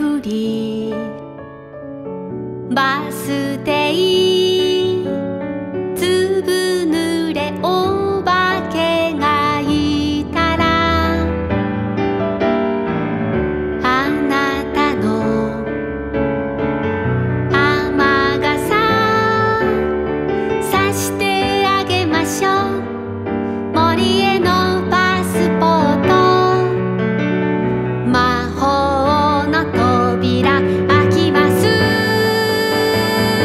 ふり」「バス停」「つぶぬれおばけがいたら」「あなたの雨傘さしてあげましょう」「森へのパスポート」「魔法の扉開きます」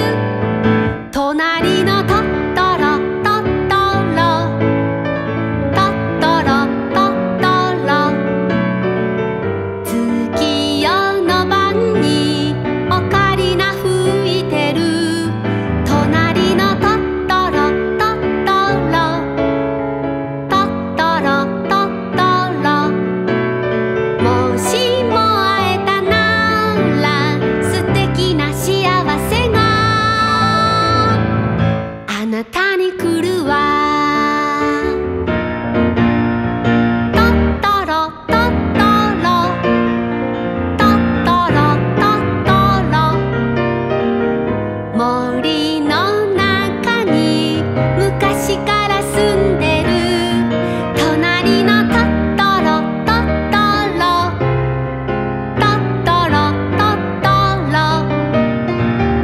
「隣のトトロトトロ」「トトロトトロ」「月夜の晩にオカリナ吹いてる」「隣のトトロトトロ」「トトロトトロ」「もしも会えたなら素敵な幸せがあなたに来るわ」「トトロトトロ」「トトロトトロ」「森の中に昔から住んでる」「隣のトトロトトロ」「トトロトトロ」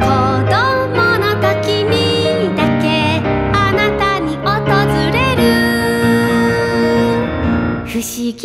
「子供の時にだけあなたに訪れる」「不思議」